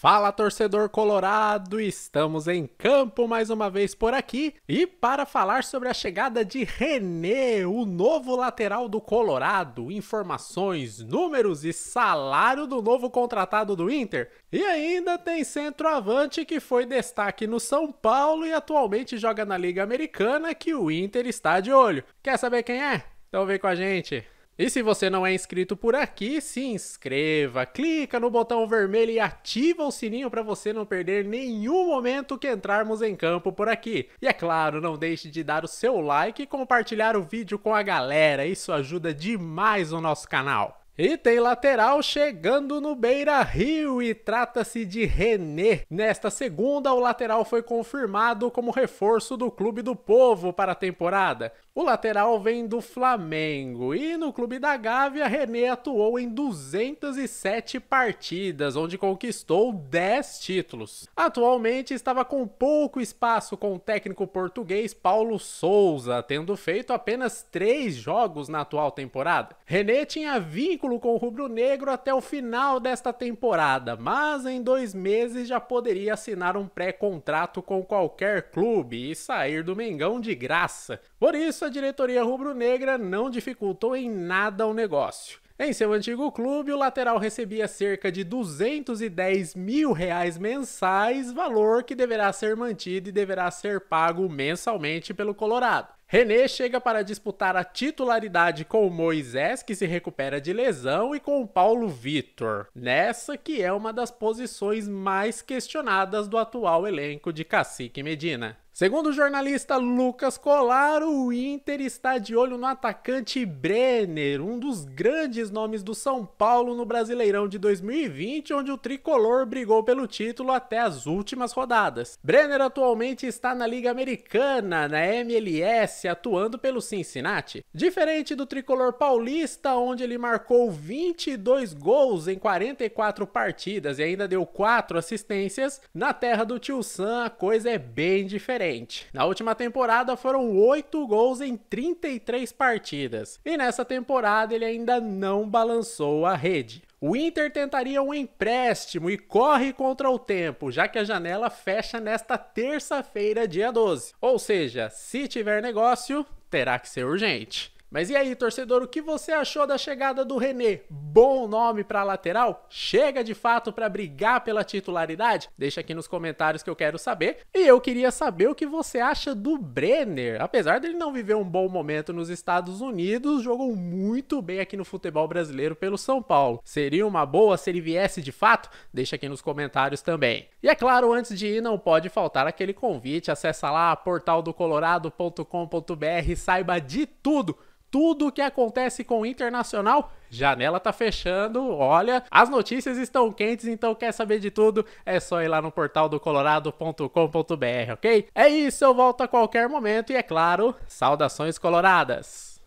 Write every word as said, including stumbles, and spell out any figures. Fala, torcedor colorado! Estamos em campo mais uma vez por aqui e para falar sobre a chegada de Renê, o novo lateral do Colorado, informações, números e salário do novo contratado do Inter. E ainda tem centroavante que foi destaque no São Paulo e atualmente joga na Liga Americana, que o Inter está de olho. Quer saber quem é? Então vem com a gente! E se você não é inscrito por aqui, se inscreva, clica no botão vermelho e ativa o sininho para você não perder nenhum momento que entrarmos em campo por aqui. E é claro, não deixe de dar o seu like e compartilhar o vídeo com a galera, isso ajuda demais o nosso canal. E tem lateral chegando no Beira-Rio e trata-se de Renê. Nesta segunda, o lateral foi confirmado como reforço do Clube do Povo para a temporada. O lateral vem do Flamengo e no Clube da Gávea, Renê atuou em duzentas e sete partidas, onde conquistou dez títulos. Atualmente estava com pouco espaço com o técnico português Paulo Souza, tendo feito apenas três jogos na atual temporada. Renê tinha vínculo com o rubro-negro até o final desta temporada, mas em dois meses já poderia assinar um pré-contrato com qualquer clube e sair do Mengão de graça. Por isso, a diretoria rubro-negra não dificultou em nada o negócio. Em seu antigo clube, o lateral recebia cerca de duzentos e dez mil reais mensais, valor que deverá ser mantido e deverá ser pago mensalmente pelo Colorado. Renê chega para disputar a titularidade com o Moisés, que se recupera de lesão, e com o Paulo Vitor, nessa que é uma das posições mais questionadas do atual elenco de Cacique Medina. Segundo o jornalista Lucas Collar, o Inter está de olho no atacante Brenner, um dos grandes nomes do São Paulo no Brasileirão de dois mil e vinte, onde o tricolor brigou pelo título até as últimas rodadas. Brenner atualmente está na Liga Americana, na M L S, atuando pelo Cincinnati. Diferente do tricolor paulista, onde ele marcou vinte e dois gols em quarenta e quatro partidas e ainda deu quatro assistências, na terra do Tio Sam a coisa é bem diferente. Na última temporada foram oito gols em trinta e três partidas e nessa temporada ele ainda não balançou a rede. O Inter tentaria um empréstimo e corre contra o tempo, já que a janela fecha nesta terça-feira, dia doze. Ou seja, se tiver negócio, terá que ser urgente. Mas e aí, torcedor, o que você achou da chegada do Renê? Bom nome para lateral? Chega de fato para brigar pela titularidade? Deixa aqui nos comentários que eu quero saber. E eu queria saber o que você acha do Brenner. Apesar dele não viver um bom momento nos Estados Unidos, jogou muito bem aqui no futebol brasileiro pelo São Paulo. Seria uma boa se ele viesse de fato? Deixa aqui nos comentários também. E é claro, antes de ir, não pode faltar aquele convite. Acessa lá portal do colorado ponto com ponto br e saiba de tudo. Tudo o que acontece com o Internacional, janela tá fechando, olha, as notícias estão quentes, então quer saber de tudo? É só ir lá no portal do colorado ponto com ponto br, ok? É isso, eu volto a qualquer momento e, é claro, saudações coloradas!